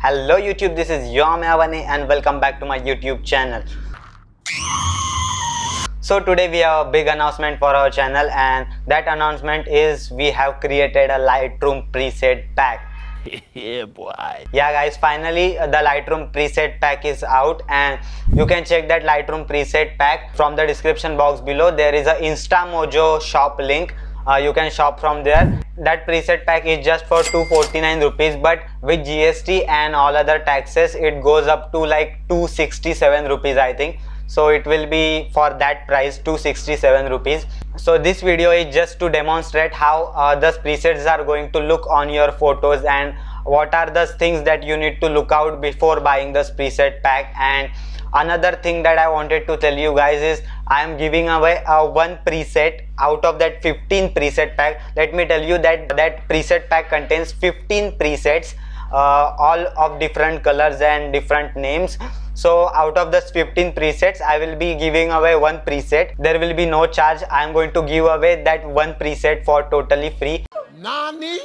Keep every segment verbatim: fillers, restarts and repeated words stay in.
Hello YouTube, this is Amey Bane and welcome back to my YouTube channel. So today we have a big announcement for our channel, and that announcement is we have created a Lightroom preset pack. Yeah boy. Yeah guys, finally the Lightroom preset pack is out, and you can check that Lightroom preset pack from the description box below. There is a Insta Mojo shop link. Uh, you can shop from there. That preset pack is just for two forty-nine rupees, but with G S T and all other taxes it goes up to like two sixty-seven rupees I think. So it will be for that price, two sixty-seven rupees. So this video is just to demonstrate how uh, the presets are going to look on your photos and what are the things that you need to look out before buying this preset pack. And another thing that I wanted to tell you guys is I am giving away a one preset out of that fifteen preset pack. Let me tell you that that preset pack contains fifteen presets, uh, all of different colors and different names. So out of the fifteen presets, I will be giving away one preset. There will be no charge. I am going to give away that one preset for totally free. Nani?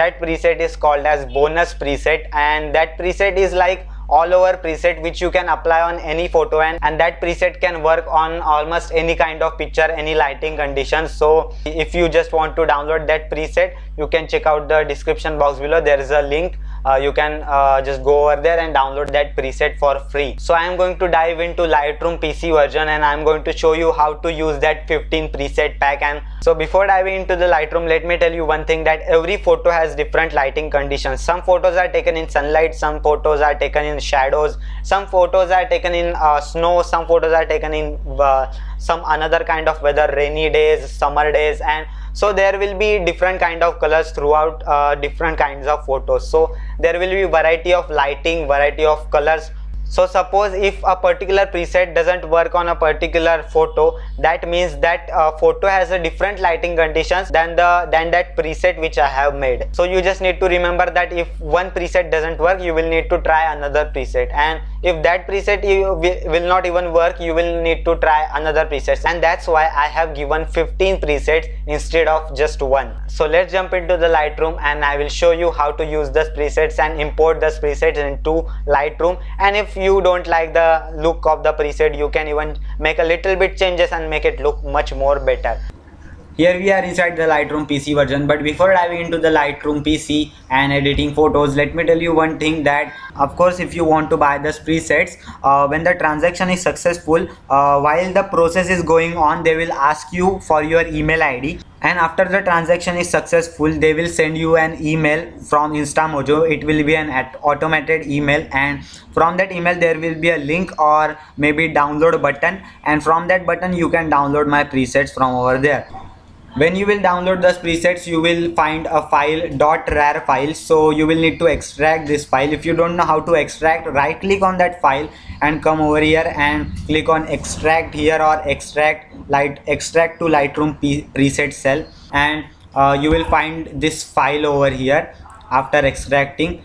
That preset is called as bonus preset, and that preset is like all over preset which you can apply on any photo, and, and that preset can work on almost any kind of picture, any lighting conditions. So if you just want to download that preset, you can check out the description box below. There is a link. Uh, you can uh, just go over there and download that preset for free. So I am going to dive into Lightroom P C version, and I am going to show you how to use that fifteen preset pack. And so before diving into the Lightroom, let me tell you one thing, that every photo has different lighting conditions. Some photos are taken in sunlight, some photos are taken in shadows, some photos are taken in uh, snow, some photos are taken in uh, some another kind of weather, rainy days, summer days, and so there will be different kind of colors throughout uh, different kinds of photos. So there will be variety of lighting, variety of colors. So suppose if a particular preset doesn't work on a particular photo, that means that uh, photo has a different lighting conditions than the than that preset which I have made. So you just need to remember that if one preset doesn't work, you will need to try another preset, and if that preset you will not even work, you will need to try another preset. And that's why I have given fifteen presets instead of just one. So let's jump into the Lightroom, and I will show you how to use these presets and import these presets into Lightroom. And if you don't like the look of the preset, you can even make a little bit changes and make it look much more better. Here we are inside the Lightroom P C version, but before diving into the Lightroom P C and editing photos, let me tell you one thing, that of course if you want to buy these presets, uh, when the transaction is successful, uh, while the process is going on, they will ask you for your email I D, and after the transaction is successful, they will send you an email from Insta Mojo. It will be an automated email, and from that email there will be a link or maybe download button, and from that button you can download my presets from over there. When you will download these presets, you will find a file .rar file, so you will need to extract this file. If you don't know how to extract, right click on that file and come over here and click on extract here, or extract light extract to Lightroom P preset cell, and uh, you will find this file over here after extracting.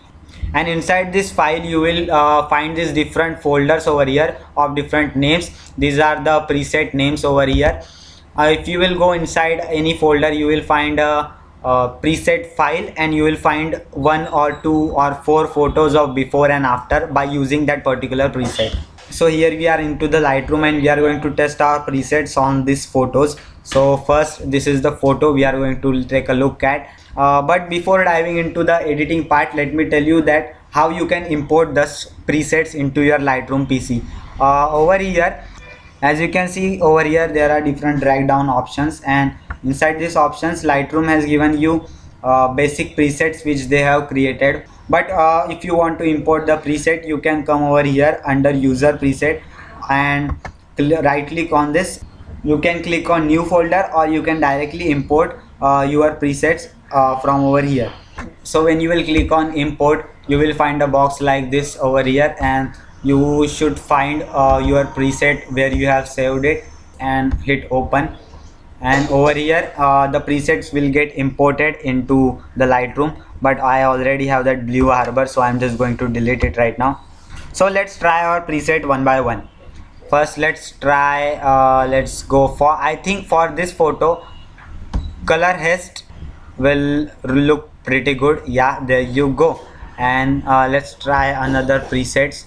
And inside this file you will uh, find these different folders over here of different names. These are the preset names over here. Uh, if you will go inside any folder, you will find a, a preset file, and you will find one or two or four photos of before and after by using that particular preset. So here we are into the Lightroom, and we are going to test our presets on these photos. So first, this is the photo we are going to take a look at, uh, but before diving into the editing part, let me tell you that how you can import these presets into your Lightroom P C. Uh, over here, as you can see over here, there are different drag down options, and inside these options Lightroom has given you uh, basic presets which they have created. But uh, if you want to import the preset, you can come over here under user preset and right click on this. You can click on new folder, or you can directly import uh, your presets uh, from over here. So when you will click on import, you will find a box like this over here, and you should find uh, your preset where you have saved it and hit open, and over here uh, the presets will get imported into the Lightroom. But I already have that Blue Harbor, so I'm just going to delete it right now. So let's try our preset one by one. First let's try uh, let's go for, I think for this photo, Color Haste will look pretty good. Yeah, there you go. and uh, let's try another presets.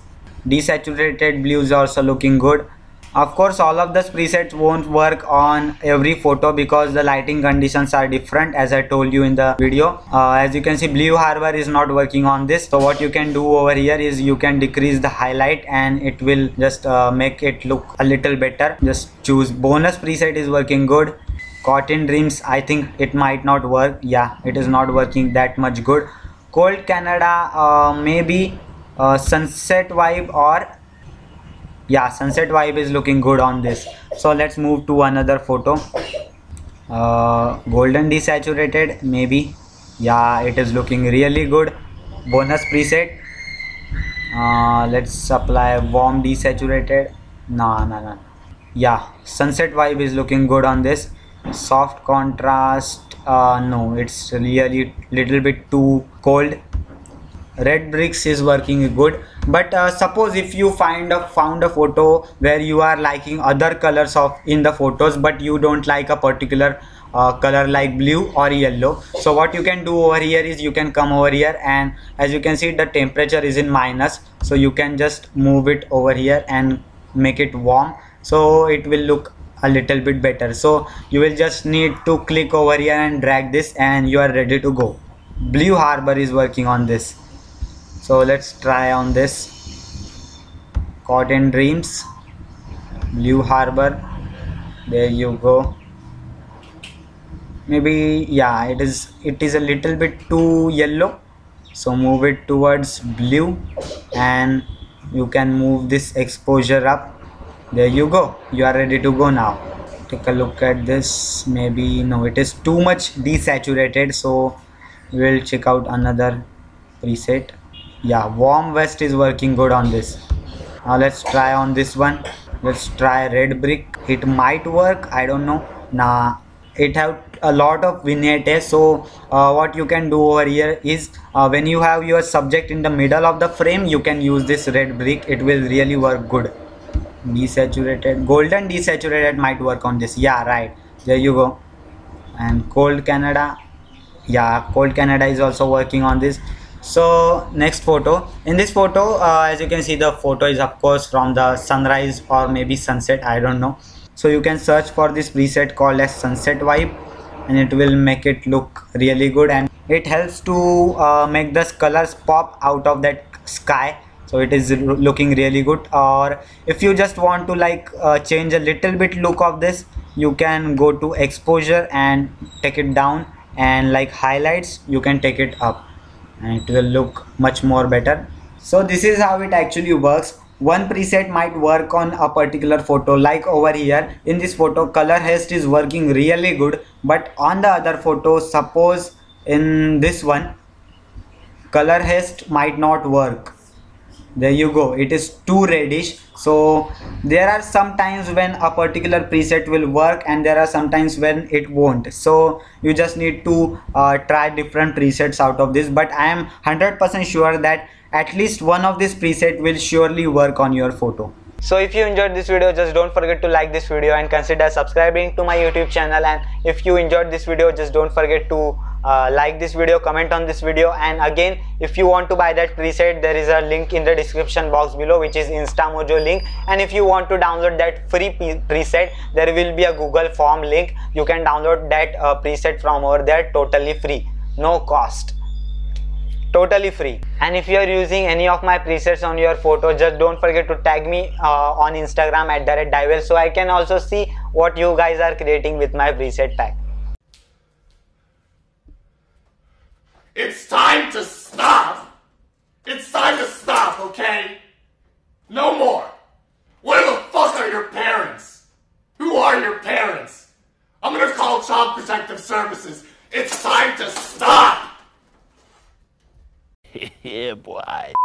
Desaturated blues also looking good. Of course, all of these presets won't work on every photo because the lighting conditions are different, as I told you in the video. Uh, as you can see, Blue Harbor is not working on this. So what you can do over here is you can decrease the highlight and it will just uh, make it look a little better. Just choose bonus preset is working good. Cotton Dreams, I think it might not work. Yeah, it is not working that much good. Cold Canada, uh, maybe uh, Sunset Vibe or... yeah, Sunset Vibe is looking good on this. So let's move to another photo. Uh, Golden Desaturated, maybe. Yeah, it is looking really good. Bonus preset. Uh, let's apply Warm Desaturated. No, no, no. Yeah, Sunset Vibe is looking good on this. Soft Contrast. Uh, no, it's really little bit too cold. Red Bricks is working good, but uh, suppose if you find a found a photo where you are liking other colors of in the photos, but you don't like a particular uh, color like blue or yellow. So what you can do over here is you can come over here, and as you can see the temperature is in minus, so you can just move it over here and make it warm, so it will look a little bit better. So you will just need to click over here and drag this and you are ready to go. Blue Harbor is working on this. So let's try on this. Cotton Dreams, Blue Harbor, there you go. Maybe, yeah, it is it is a little bit too yellow, so move it towards blue and you can move this exposure up. There you go, you are ready to go now. Take a look at this. Maybe no, it is too much desaturated, so we'll check out another preset. Yeah, Warm Vest is working good on this. Now let's try on this one. Let's try Red Brick. It might work, I don't know. Nah, it have a lot of vignettes. So uh, what you can do over here is uh, when you have your subject in the middle of the frame, you can use this Red Brick. It will really work good. Desaturated, Golden Desaturated might work on this. Yeah, right, there you go. And Cold Canada. Yeah, Cold Canada is also working on this. So next photo. In this photo, uh, as you can see, the photo is of course from the sunrise or maybe sunset, I don't know. So you can search for this preset called as Sunset Vibe and it will make it look really good, and it helps to uh, make the colors pop out of that sky. So it is looking really good. Or if you just want to like uh, change a little bit look of this, you can go to exposure and take it down, and like highlights you can take it up and it will look much more better. So this is how it actually works. One preset might work on a particular photo, like over here in this photo Color Haste is working really good, but on the other photo, suppose in this one, Color Haste might not work. There you go, it is too reddish. So there are some times when a particular preset will work and there are some times when it won't. So you just need to uh, try different presets out of this, but I am one hundred percent sure that at least one of these presets will surely work on your photo. So if you enjoyed this video, just don't forget to like this video and consider subscribing to my YouTube channel. And if you enjoyed this video, just don't forget to uh, like this video, comment on this video. And again, if you want to buy that preset, there is a link in the description box below, which is Insta Mojo link. And if you want to download that free preset, there will be a Google form link. You can download that uh, preset from over there totally free, no cost. Totally free. And if you are using any of my presets on your photo, just don't forget to tag me uh, on Instagram at the red dyewell, so I can also see what you guys are creating with my preset pack. It's time to stop. It's time to stop, okay? No more. Where the fuck are your parents? Who are your parents? I'm gonna call Child Protective Services. It's time to stop. Yeah, boy.